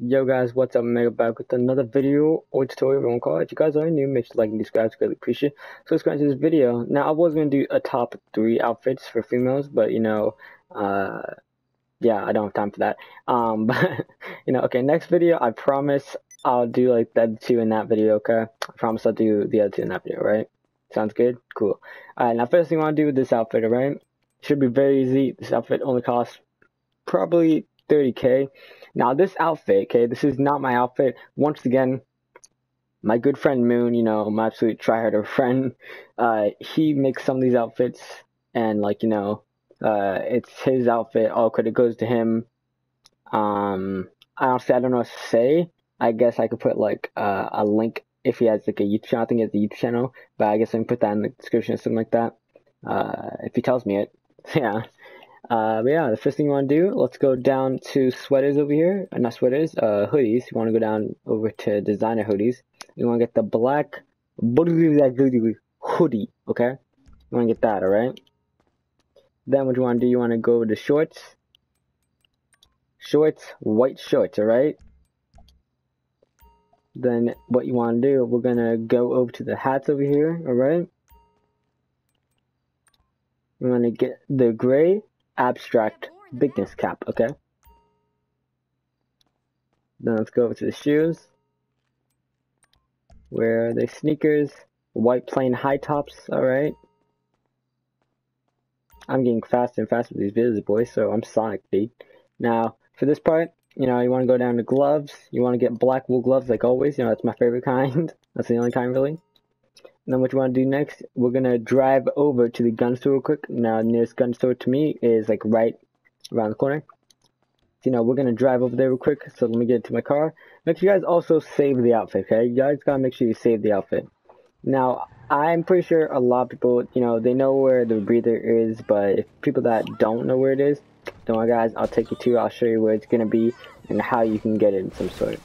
Yo guys, what's up? Mega back with another video or tutorial, we won't call it. If you guys are new, make sure to like and subscribe, really appreciate it. So let's go into this video. Now I was gonna do a top 3 outfits for females, but you know, yeah, I don't have time for that. But you know, okay, next video I promise I'll do like that 2 in that video, okay? I promise I'll do the other 2 in that video, right? Sounds good? Cool. Alright, now first thing I wanna do with this outfit, alright? Should be very easy. This outfit only costs probably 30k. Now this outfit, okay, this is not my outfit. Once again, my good friend Moon, you know, my absolute tryharder friend, he makes some of these outfits, and like, you know, it's his outfit, all credit goes to him. Honestly, I don't know what to say. I guess I could put like a link if he has like a YouTube channel. I think he has a YouTube channel, but I guess I can put that in the description or something like that, if he tells me it. Yeah. But yeah, the first thing you want to do, let's go down to sweaters over here, not sweaters, hoodies. You want to go down over to designer hoodies. You want to get the black hoodie, okay? You want to get that, alright? Then what you want to do, you want to go over to shorts. Shorts, white shorts, alright? Then what you want to do, we're going to go over to the hats over here, alright? You want to get the gray abstract bigness cap, okay? Then let's go over to the shoes, where are the sneakers? White plain high tops, alright? I'm getting faster and faster with these videos, boys, so I'm Sonic, dude. Now, for this part, you know, you want to go down to gloves. You want to get black wool gloves like always, you know, that's my favorite kind. That's the only kind, really. And then what you want to do next, we're going to drive over to the gun store real quick. Now, the nearest gun store to me is like right around the corner. So, you know, we're going to drive over there real quick. So let me get into my car. Make sure you guys also save the outfit, okay? You guys got to make sure you save the outfit. Now, I'm pretty sure a lot of people, you know, they know where the breather is. But if people that don't know where it is, don't worry, guys. I'll take you to, I'll show you where it's going to be and how you can get it in some sort.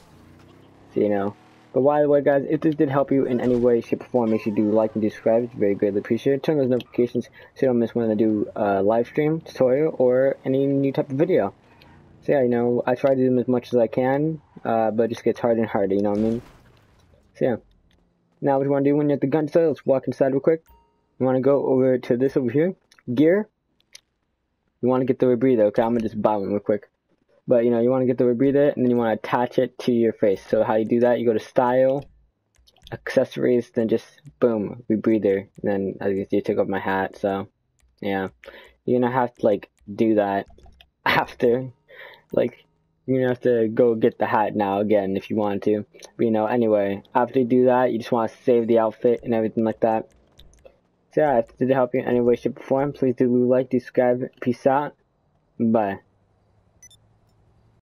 So, you know. But by the way, guys, if this did help you in any way, shape, or form, make sure you do like and subscribe. It's very greatly appreciated. Turn those notifications so you don't miss when I do a live stream, tutorial, or any new type of video. So yeah, you know, I try to do them as much as I can, but it just gets harder and harder, you know what I mean? So yeah. Now what you want to do when you're at the gun store, let's walk inside real quick. You want to go over to this over here. Gear. You want to get the rebreather, okay? I'm going to just buy one real quick. But, you know, you want to get the rebreather, and then you want to attach it to your face. So how you do that, you go to Style, Accessories, then just, boom, rebreather. And then, as you can see, I took off my hat, so, yeah. You're going to have to, like, do that after. Like, you're going to have to go get the hat now again if you want to. But, you know, anyway, after you do that, you just want to save the outfit and everything like that. So, yeah, if this did help you in any way, shape, or form, please do like, subscribe, peace out, bye.